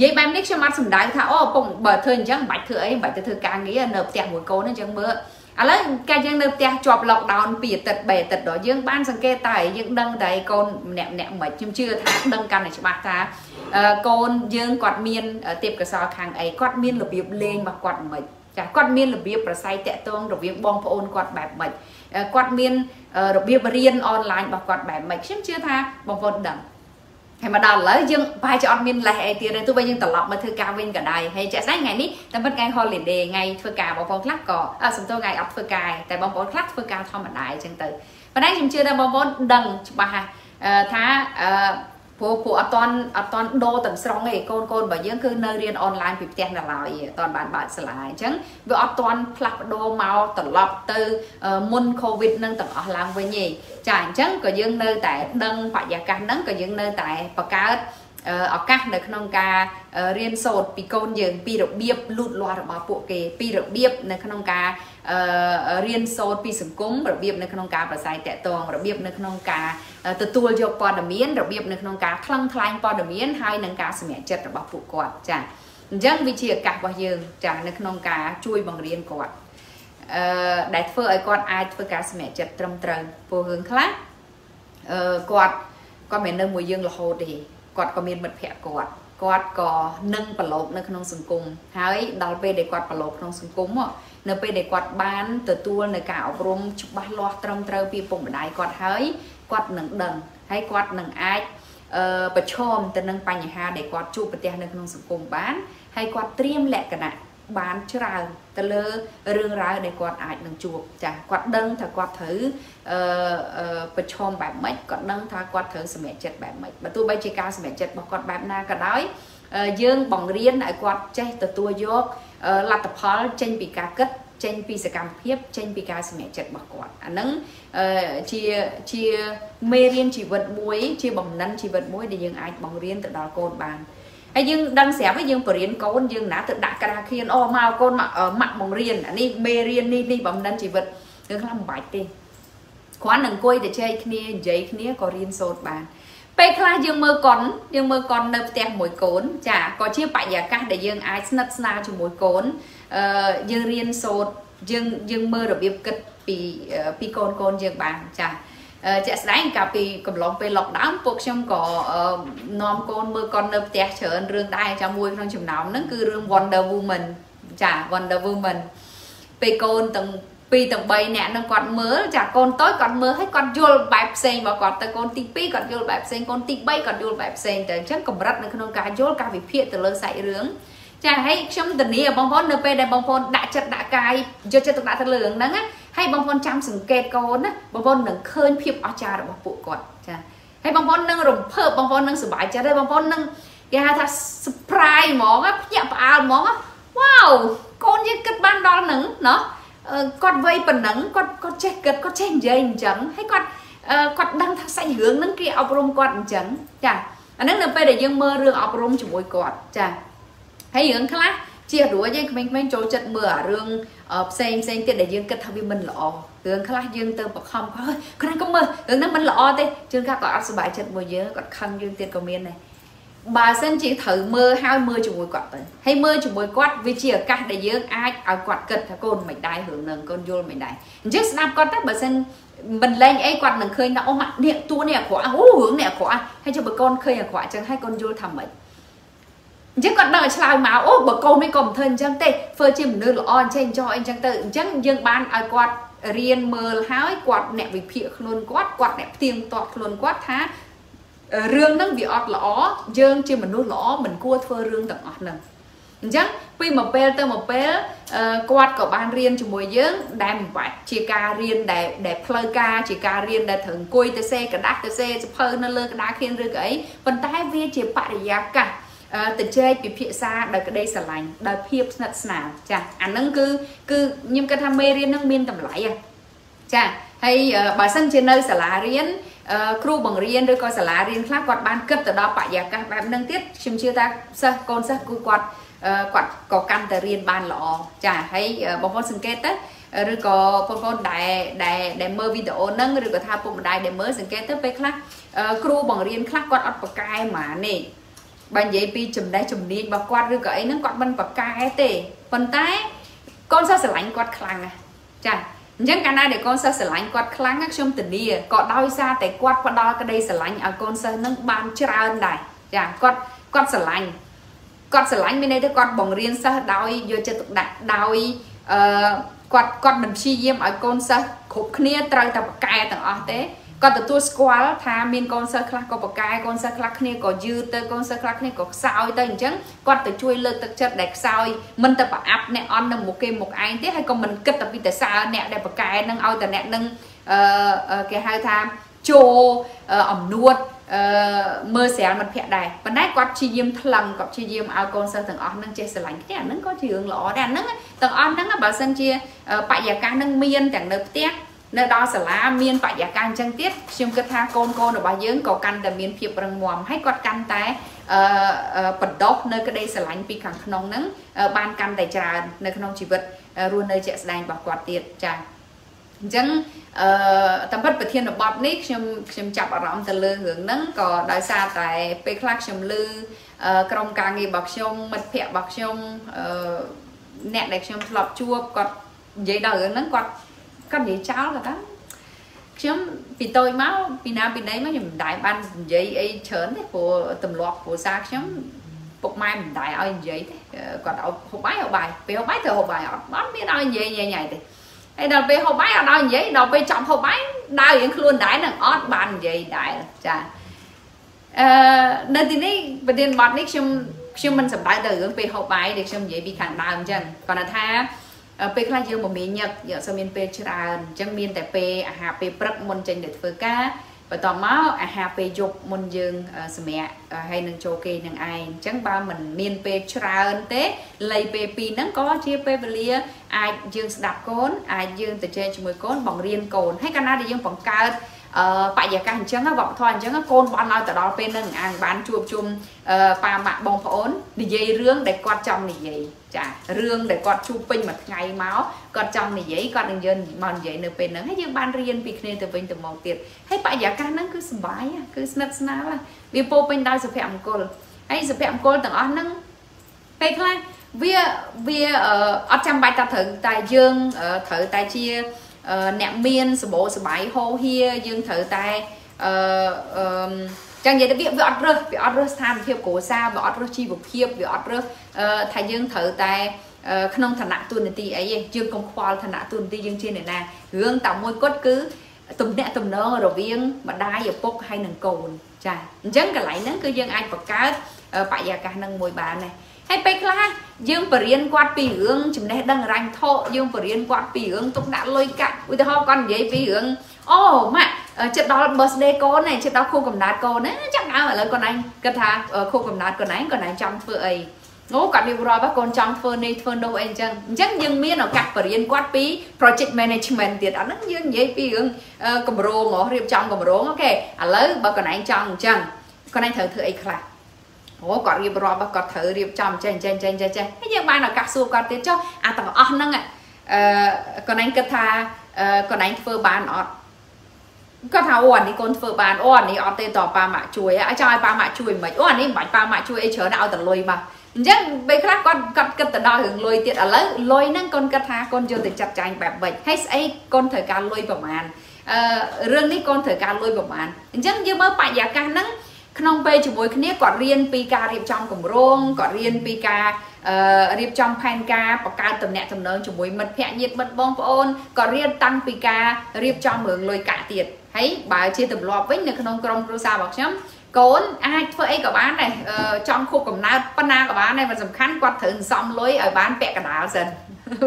vậy bạn biết cho mắt sùng đại thảo ô cùng bờ thơi chẳng bạch thưa ấy bạch thưa càng nghĩ là nộp tiền một cô nó chẳng mưa à lấy cái dân nộp tiền chọc lọc đòn bịa tật bể tật đó dương ban sang kê tài những đăng đầy con nẹm mà chim chưa tháng đăng căn này cho bạc ta con dương quạt miên tiệp cửa sò hàng ấy quạt miên là biệp lên mà quạt mệt quạt miên là biệp là say tệ tương rồi biệp bong phôn quạt bạc mệt quạt miên rồi biệp riêng online mà quạt bạc mệt chim chưa tha bong phôn đẳng hay mà đào lỡ dương bài cho admin là tiền này tôi bây nhưng tận lọc mà thư cao bên cả đài hay chạy sáng ngày ní tầm bất ngày holiday ngày phơi cà bóng bóng lắc cỏ à sầm tôi ngày ấp phơi cài tại bóng bóng lắc phơi cà thao mặt đại chẳng từ và đấy chúng chưa đâu bóng bóng đằng bà thá phụ toàn đô tầm song này con bởi những cứ nơi riêng online việc tiền là lại toàn bạn sẽ lại chẳng vừa toàn plug đô màu tận lọc từ môn covid nâng tận online với nhỉ chẳng chẳng có những nơi tại đăng phải giả canh nâng có những nơi tại và cá ở các nơi khăn cá riêng sốt bị côn dường bị rộng biếc lụt loa rộng bao bộ kề bị rộng biếc nơi khăn cá riêng sốt bị sừng cúng rộng biếc nơi khăn cá và dài tẹt toàn rộng biếc nơi khăn cá từ tua dọc qua đầm miến rộng biếc nơi khăn cá khăng khăng qua đầm miến hai nơi cá sẹo chật rộng bao bộ quạt chả dân vị trí cả bao dường chả nơi khăn cá chui bằng riêng quạt đại phơi ai con ai phơi cá sẹo chật trầm trần phù hướng khác quạt con mẹ nơi mùi dương là hồ thì quạt có miên mật phẹt quạt quạt có nâng và lột nơi không sừng cung hái đào pe để quạt và lột không sừng cung ạ nơi pe để quạt bán từ tua nơi cạo rum chụp bát loa trầm trơ pi bụng đại quạt hái quạt nâng đần hái quạt nâng ai bật chôm từ nâng pành nhà ha để quạt chụp bát đen nơi không sừng cung bán hay quạt tiêm lẹ cả nè bán chưa ra từ lơ rương ra để quạt ai nâng chụp chả quạt đăng thà quạt thử bật chôm bám mít quạt đăng thà quạt thử sẹo chật bám mít mà tôi bây chơi cao sẹo chật mà quạt bám na cả đói dương bằng riên lại quạt chơi từ tua vô là tập hall trên bị cá cất trên bị sẹo cam khiếp trên bị cá sẹo chật mà quạt anh nâng chia mê riên chỉ vật muối chia bằng năn chỉ vật muối để dương ai bằng riên từ đó cột bàn hay dương đăng xé với dương bưởi riên côn dương ná tự đại cả khiên o mao côn mà ở mặt bằng riên anh đi mê riên đi đi bằng đan chỉ vật đừng làm bài tiền khóa nâng quay để chơi kia giấy kia có riên sốt bàn pe khai dương mơ con nấp tem mồi cốn chả có chiếc bạch giả cát để dương ai nấp xa cho mồi cốn dương riên sốt dương dương mơ được biệp cất pi côn dương bàn chả chạy đánh cà phê cầm lòng về lọc đám buộc trong có non con mưa con đập tẹt trở rương tay cho môi trong chùm nóng nó cứ rương Wonder Woman chả Wonder Woman về con tầng pi tầng bay nè nó còn mớ chả con tối còn mớ hết con vô bẹp xanh và còn tới con tí pi còn vô bẹp xanh con tí bay còn vô bẹp xanh tới chắc cầm rắt nó không cá vô cá bị phiền từ lơ sải rướng chả hay trong tình này bông phôn nợ về đây bông phôn đã chặt đã cài giờ chặt đã thật lường nắng á hay bông phôn chăm sừng kẹt con á bông phôn nâng khơi phiệp ở trà được bọc phụ con hay bông phôn nâng rồng phơ bông phôn nâng sửa bài trà đây bông phôn nâng cái hai thằng surprise món á nhẹ vào món á wow con như cất ban đó nắng nó con vây phần nắng con che cất con che dây trắng hay con đang thắt sải hướng nâng kia áo rồng con trắng chả anh nâng nợ về để dương mơ rương áo rồng chụp môi con chả hay hướng khác chia đuối với mình trôi chật mưa rương xem tiền để dương kết thúc với mình lọ hướng khác dương từ bậc không có cái này có mưa hướng nó mình lọ thế chương khác có áp số bài chật mưa dưới còn khăn dương tiền comment này bà xin chị thử mưa hai mưa chụp mùi quạt hay mưa chụp mùi quạt vì chia các để dương ai áo quạt cật thà con mình đại hưởng nâng con vô mình đại just làm con tắt bà xin mình lên ấy quạt nâng khơi não mặt điện tua nè khóa hướng nè khóa hay cho bà con khơi là khóa chẳng hay con vô thầm mình chứ còn đợi chào máu ô bà con mới còn thân chẳng tệ phơi chim nương lọ trên cho anh chẳng tự chẳng dương ban ai quạt riêng mờ hái quạt nẹp vì phịa luôn quạt nẹp tiền toạc luôn quạt há rương nâng bị ọt lọ dương chim mình nuôi lọ mình cua thơ rương tặng ọt nâng chẳng quy mà pel tơ một pel quạt của ban riêng cho mùi dưỡng đem quạt chia ca riêng để plơ ca chia ca riêng để thưởng côi tơ xe cả đá tơ xe phơi nó lơ đá khiên rương ấy phần tay vi chia bạc giá cả từ chơi bị phía xa đời cái đây sờ lành đời hiệp nát nào chả anh nâng cứ nhưng cái tham mê riêng nâng miên tầm lại à chả hay bà sân trên nơi sờ lá riêng kêu bằng riêng đôi coi sờ lá riêng khác quạt ban cấp từ đó phải già các bạn nâng tiết chim chưa ta sao con sao cứ quạt có căn từ riêng ban lọ chả hay bông phun sừng kết á rồi có bông phun đại mơ video nâng rồi có thao bông đại để mơ sừng kết tới khác kêu bằng riêng khác quạt ở bậc cai mà nè bạn dễ pi chùm đây chùm đi bà quạt rồi cái nó quạt bên bậc cai tê phần tay con sao sờ lạnh quạt khăn à chả những cái này để con sao sờ lạnh quạt khăn các trong tình đi có đau xa tại quạt qua đó cái đây sờ lạnh ở con sao nâng ban chưa ăn này chả quạt sờ lạnh con sờ lạnh bên đây thì con bỏng riêng sao đau vô cho tục đặt đau con mình chi diêm ở con sao khúc kia trời tập cài tầng ở thế còn từ tua square tha miên con sơ khắc có bậc cai con sơ khắc này có dư tới con sơ khắc này có sao tới chẳng còn từ chui lên từ chất đẹp sao mình tập bảo áp nè on nâng một cây một ai thế hay còn mình kết tập đi tại sao nè đẹp bậc cai nâng ao tại nè nâng cái hai tham chô ẩm nuột mơ xé mặt phẹt đài và nãy quạt chi diêm thằng cọp chi diêm ao con sơ thằng on nâng che sờ lạnh cái nâng có trường lọ đàn nâng thằng on nâng bảo sân chia bại giả ca nâng miên chẳng nợ tiếc Nơi đó sẽ là miên phải giả càng chân tiết xung kết tha con ở bà dưỡng có căn đầm miên phiệp răng mòm hay quạt căn té bật đốc nơi cái đây sẽ lánh bị khẳng nông nắng ban căn đầy trà nơi nông chỉ vật luôn nơi chạy sẽ đành bảo quạt tiệt trà dân tầm bất vật thiên là bọt nít xem chọc ở rộng từ lư hướng nắng có đại xa tại bê khắc xem lư trong cả nghề bọc xông mật phẹ bọc xông nẹ đẹp xem lọc chua quạt giấy đời nắng quạt các vị cháu là đó chấm vì tôi máu vì nào vì đấy mà mình đại ban giấy ấy chớn của tầm loạt của xa chấm bột mai mình đại ai giấy còn đậu hộp bài về hộp bài thở hộp bài họ bán biết ai về nhẹ nhảy thì hay đào về hộp bài ở đâu giấy đào về trong hộp bài đào những luôn đại là ót bàn giấy đại là nên thì đấy và tiền bọt đấy chấm mình sập đại từ về hộp bài để chấm giấy bị khẳng đào chân còn là tha P là dương một miếng nhật giờ sau miếng P tràn chẳng miếng tại P à hà P bật môn trên để phơi cá và tò máu à hà P dục môn dương mẹ hay nâng châu kê nâng ai chẳng ba mình miếng P tràn té lấy P pi nắng có chia P về ai dương đạp cốn ai dương từ trên mười cốn bằng riêng cồn hay Canada dương bằng cao phải giờ càng chẳng nó vọng thoan chẳng nó côn bọn nói từ đó P nâng ăn bán chuột chum pa mạ bông phốn để dây rương để quạt trong này vậy chả rương để quạt chu pin mà ngày máu quạt trong này vậy quạt đường dân mòn vậy nửa P nâng hết những ban riêng việc này từ bên từ màu tiệt hết phải giờ càng nó cứ bái cứ nát ná là vì po bên đau sập hẹm côn ấy sập hẹm côn từ đó nâng P là vì ở trong bài ta thử tài dương thử tài chia nẹm miên số bộ số bảy hô hia dương thử tay chẳng vậy đã biết bị ọt rớt tham thiệp cổ xa bị ọt rớt chi bục thiệp bị ọt rớt thay dương thử tay không thằng nặng tuần thì ấy dương công khoa thằng nặng tuần thì dương trên này nè gương tạo môi cốt cứ tùm nẹ tùm nơ rồi viên mà đai ở bốc hay nâng cồn chả chẳng cả lại nó cứ dương ai bật cá phải giờ cả nâng môi bà này hay bách la dương phải riêng quạt pì hướng chúng này đang rành thọ dương phải riêng quạt pì hướng tục đã lôi cạnh ui ta ho con giấy pì hướng ô mẹ chất đó birthday cô này chất đó khô cầm nát cô nữa chắc ai mà lớn con anh cất thà khô cầm nát con anh trong phơi ấy ngố cặp đi rồi bác con trong phơi này phơi đâu anh chăng chắc dương miên ở cặp phải riêng quạt pì project management tiền anh nâng dương giấy pì hướng cầm rô ngó riêng trong cầm rô ok à lớn bác con anh trong chăng con anh thử ấy khạc ủa còn riêng rồi mà còn thử riêng trong trên cái gì mà nó cắt xua còn tiếp cho à tao ót năng ạ còn anh cất tha còn anh phơi bàn ót cất thao ổn đi con phơi bàn ổn đi ót tê tỏ ba mạ chuối á cho ai ba mạ chuối mấy ổn đi bảy ba mạ chuối ấy chớ đạo tận lôi mà chắc bây khác con cất tận đòi hưởng lôi tiệt ở lớn lôi năng con cất tha con chưa từng chặt chành bẹp bệnh hết ấy con thời gian lôi vào màn riêng đi con thời gian lôi vào màn chắc như mơ phải giả ca năng không bây chụp bối kia còn riêng pika riêng trong cùng rong còn riêng pika riêng trong panca bọc cao tầm nhẹ tầm lớn chụp bối mật hẹn nhiệt mật bông phôn còn riêng tăng pika riêng trong mượn lôi cả tiệt thấy bà chia tầm lọp với những không trong rô xa bọc chấm cốn ai phơi cả bán này trong khu cẩm na pana cả bán này và dầm khăn quạt thử xong lối ở bán bẹ cả đá dần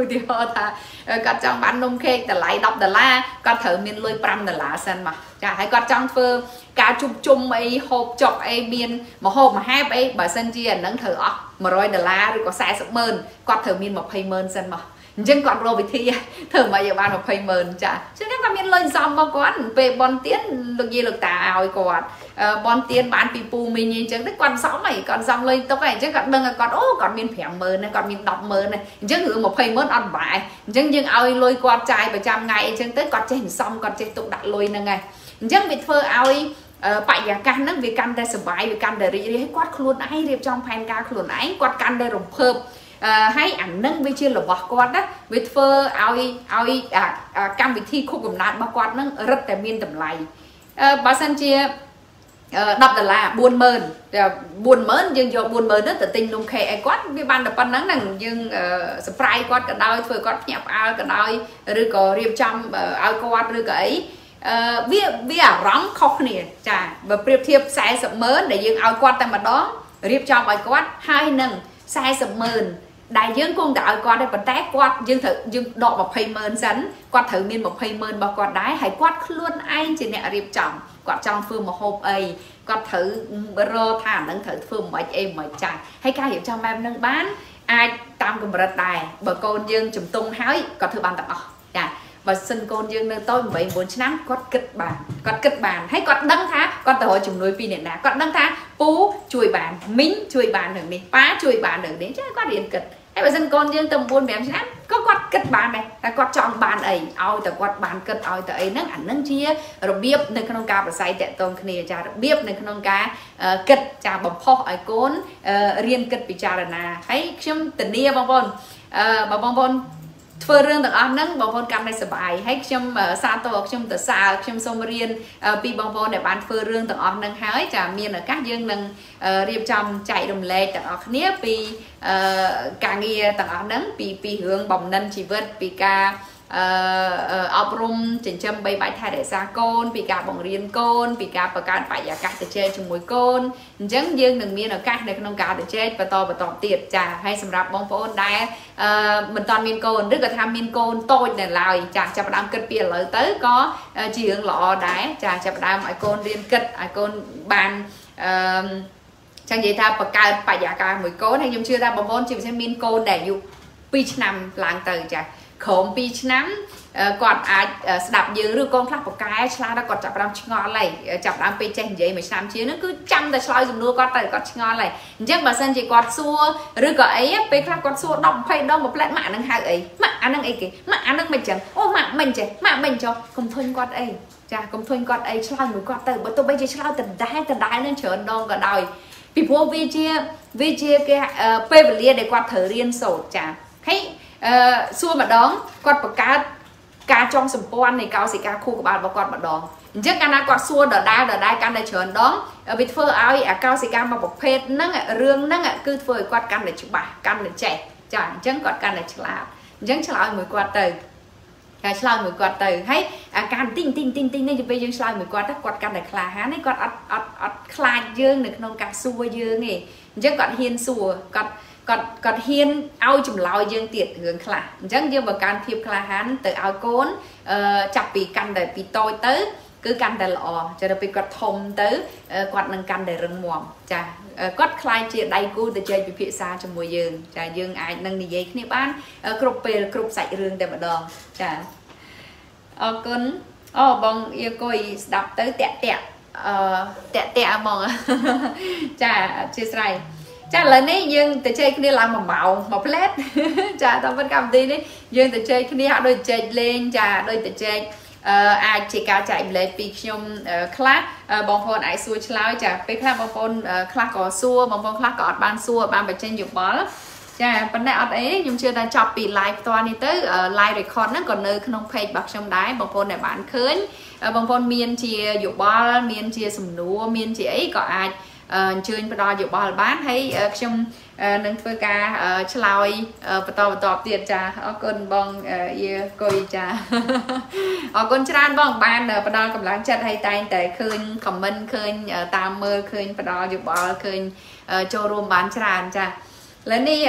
thì họ ta quạt trong bán nông khê ta lại đọc $10 quạt thử miền lôi $5 dần mà chả hay quạt trong phơ cá chụp chum ấy hộp chọc ấy miền mà hộp mà hai ấy bà sân chia nắng thử mà $100 rồi có sai sập mơn quạt thử miền mà pay mơn dần mà nhưng còn rồi thì thử mà giờ bạn học pay mơn chả chứ các bạn miền lôi xong bao quán về bon tiến lực gì lực tà ao quạt bọn tiền bán bị pù mình nhìn chứng tích con sóng này còn dòng lên tóc này chứ còn đừng là con ô còn mình phèm mờ này còn mình đọc mờ này chứ ngữ một phây mớt ăn vải chứ nhưng ai lôi qua trai 100 ngày chứ tới con trên xong còn trên tục đặt lôi nâng ngày chứ bị phơ ai bạn nhà can nước vì can đây sờ bãi vì can để đi hết quát luôn ai điệp trong phan ca luôn ấy quát can đây rồng phơm hay ảnh nâng với chia là bọc quạt đó với phơ ai cam bị thi khúc cầm nát bao quạt nâng rất là miên tầm lầy bà san chia $10 buồn mớn nhưng do buồn mớn đó tự tin luôn khẽ quát vì ban đập ban nắng rằng nhưng spray quát cả đôi phơi quát nhập ao cả đôi rồi có riêng trong ao quát rồi cái bia rắn khóc nè chả và bia thiệp sai sập mớn để dương ao quát tại mặt đó riêng trong ao quát hai nâng sai sập mớn đại dương cung đạo quát để bật té quát dương thử dương độ một phây mớn rắn quát thử miên một phây mớn bao quát đái hãy quát luôn anh chị nè riêng trong quạt trong phương một hộp ấy quạt thử rơ thả nâng thử phương mấy em mấy chàng hay ca hiểu trong em nâng bán ai tam cùng rật tài bờ con dương chùm tung hái quạt thử bàn tập và sân con dương nơi tôi 14 năm con kết bàn hay con đăng thá con tàu chúng nuôi pin nền đá con đăng thá pú chuối bàn mính chuối bàn đường này pá chuối bàn đường đến chứ có điện cực hay là dân con dương tầm buôn mềm lắm có quạt kết bàn này là quạt tròn bàn ấy ao từ quạt bàn kết ao từ ấy nâng ảnh nâng chia rồi biếp nâng con cá và say tẹt tôm kia cha rồi biếp nâng con cá kết cha bầm phò ấy cốn riêng kết bị cha là nà hãy xem tình yêu bông bông phơi riêng từng ăn nắng bông bông cam này sờ bài hãy xem xa tổ xem từ xa xem sông riêng pi bông bông để bán phơi riêng từng ăn nắng hái trà miên ở các dương nâng riêng trong chạy đồng lệ từng ăn nếp pi càng nghe từng ăn nắng pi pi hướng bồng nâng chỉ vớt pi ca ấp rum chỉnh châm bay bãi thay để xa côn pi ca bồng riêng côn pi ca và cá phải giả cá để chơi chung mối côn trứng dương đừng miên ở các để con cá để chơi và to tiệt trà hay sầm rạp bông bông đai mình toàn miên côn rất là tham miên côn tôi để lại trà chập đam cất bia lợi tới có chỉ hướng lọ đái trà chập đam ai côn riêng cất ai côn bàn chẳng gì tha và cá phải giả cá mối côn hay nhưng chưa ra bông bông chỉ xem miên côn để dụ pitch nằm làng từ trà khổng pi nắm còn đạp dưới rồi con lắc một cái là đã còn chập đam ngon này chập đam pi chanh vậy mà xám chia nó cứ chăm tại soi dùng nuôi con tại con ngon này chắc mà sân chỉ quạt xua rồi có ấy pi lắc con xua đong phải đong một lát mạng năng hai ấy mạng ăn năng ấy kì mạng ăn năng mình chẳng ô mạng mình chè mạng mình cho không thôi con ấy cha không thôi con ấy soi một con từ bữa tôi bây giờ soi từ đáy lên trở đong cả đời vì vô vi chia cái pe và lia để quạt thử riêng sổ cha thấy xua mà đón quạt bậc cá trong sầm quan này cao sĩ cá khu của bạn và quạt bậc đón trước cái này quạt xua đờ đai can này chớn đón bị phơi áo thì cao sĩ cá mà bọc phết nắng rương nắng cứ phơi quạt can để chụp bài can để trẻ chẳng chẳng quạt can để làm chẳng làm người quạt từ cái làm người quạt từ hay can tinh nên bây giờ làm người quạt can để là há này quạt ọt khai dương được nông cá xua dương này chẳng quạt hiên xua còn hiên ao chùm lòi dương tiệt hướng khả chẳng dương vào can thiệp khả hán từ ao cốn chặt bị căn để bị tôi tới cứ căn để lọ cho nó bị quạt thông tới quạt nâng căn để rừng mỏng chà quạt khai chia đầy cu từ chơi bị phía xa cho mùa dương chà dương ai nâng đi dây khi bán cục bề cục sạch rừng để mà đòn chà cơn bông yêu coi đọc tới tẹt mong chà chia sẻ cha lần này dương từ chơi kia làm màu một lát cha tao vẫn cầm đi đấy dương từ chơi kia đôi chơi lên cha đôi từ chơi ai chỉ cả chạy lấy bị nhung class bóng phôn ai xua chơi cha bị class bóng phôn class có xua bóng phôn class có ban xua ban phải trên dục bó lắm cha vấn đề ấy nhưng chưa đang chọc bị live toàn đi tới live record nó còn nơi không page bạc trong đáy bóng phôn này bán khơi bóng phôn miền chia dục bó miền chia sầm núa miền chia ấy có ai chơi và đòi dụ bò bán thấy trong nâng phơi ca chloi và to tiền trà con bông yêu coi trà con tràn bông ban và đòi cầm láng chặt hay tay để khơi comment khơi tam mơ khơi và đòi dụ bò khơi cho rùm bán tràn trà lần đi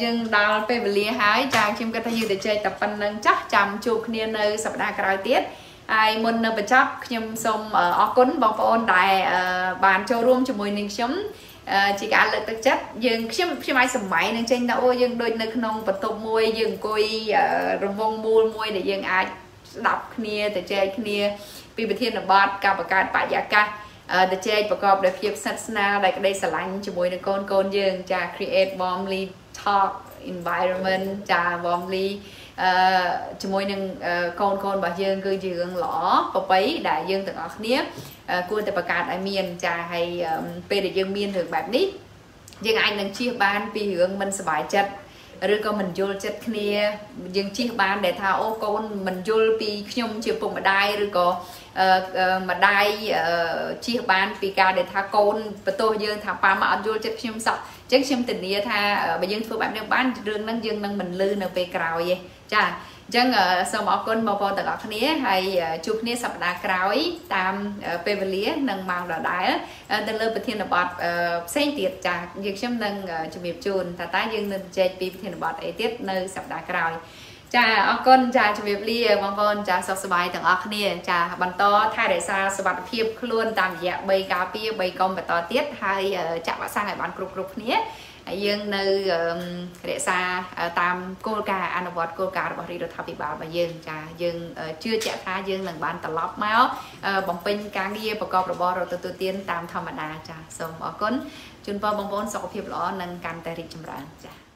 dừng đào về lìa hái trà chim cái thay dư để chơi tập văn nâng chắc chăm chụp niên nơi sập đa cài tiết ai muốn bật chắp nhưng xong ở cún bóng phôn tại bàn cho room cho mùi ninh chấm chỉ cả lực thực chất dừng khi mai sầm máy nên trên đâu dừng đôi nơi nông vật tôm môi dừng coi rồng vong môi môi để dừng ai đọc kia để chơi kia vì bật thiên là bát cà bạc cà bạc giá cả để chơi bạc cọp để phiền sát na đây đây sờ lạnh cho mùi được con dừng trà create warmly talk environment trà warmly cho môi nâng con bà dương cư dương lõ và bấy đại dương từng ở nếp cuốn tập cát ai miền trà hay về để dương miền thường bạn nít dương anh đang chia ban vì hướng mình sẽ bài chật rồi còn mình vô chật kia dương chia ban để thao ô con mình vô vì nhung chịu cùng mà đai rồi có mà đai chia ban vì cao để thao con và tôi dương thao ba mà vô chật nhung sọ chắc xem tình yêu tha bây giờ phương bạn đang bán rương năng dương năng mình lư nè về cào vậy cha chẳng sau một con bao con từ đó kia hay chụp nia sập đá cào tam về lía năng màu đỏ đá từ lư bật thiên là bọt xanh tiệt cha việc xem năng chụp miệp chồn thà tái dương năng chạy bì thiên là bọt ấy tiết nơi sập đá cào cha con cha chụp miệp lìa bao con cha sọc sải từ đó kia cha bàn to thay để xa sập đá phìp luôn tam dẹp bay cà phê bay công và to tiết hay chạm vào sang lại bàn cục nia dương nơi để xa tam cô ca anh vợ cô ca bảo đi được tháp bị bảo mà dương cả dương chưa trả tha dương lần ban tận lót máu bóng pin cá kiaประกอบរបររទៅទៀនតាមធម្មតាចាសូមអរគុណជូនពរបងប្អូនសុខភាពល្អនិងកាន់តែរីកចម្រើនចា